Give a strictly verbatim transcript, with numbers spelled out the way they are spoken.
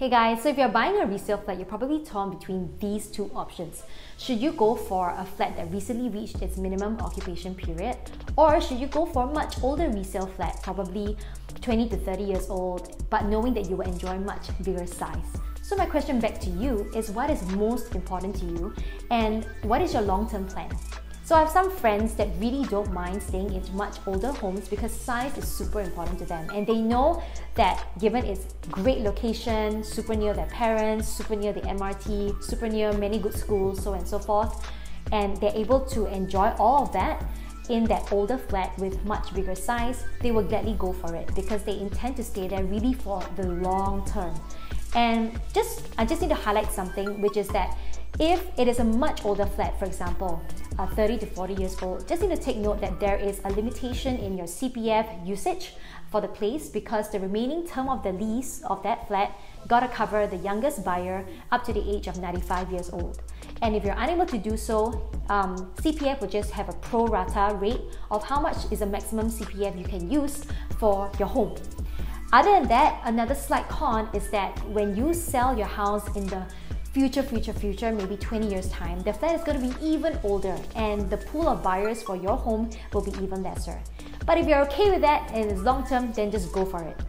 Hey guys, so if you're buying a resale flat, you're probably torn between these two options. Should you go for a flat that recently reached its minimum occupation period, or should you go for a much older resale flat, probably twenty to thirty years old, but knowing that you will enjoy much bigger size? So my question back to you is, what is most important to you and what is your long-term plan? So I have some friends that really don't mind staying in much older homes because size is super important to them, and they know that given its great location, super near their parents, super near the M R T, super near many good schools, so and so forth, and they're able to enjoy all of that in that older flat with much bigger size, they will gladly go for it because they intend to stay there really for the long term. And just, I just need to highlight something, which is that if it is a much older flat, for example, uh, thirty to forty years old, just need to take note that there is a limitation in your C P F usage for the place because the remaining term of the lease of that flat gotta cover the youngest buyer up to the age of ninety-five years old. And if you're unable to do so, um, C P F will just have a pro rata rate of how much is the maximum C P F you can use for your home. Other than that, another slight con is that when you sell your house in the future, future, future, maybe twenty years time, the flat is going to be even older and the pool of buyers for your home will be even lesser. But if you're okay with that and it's long term, then just go for it.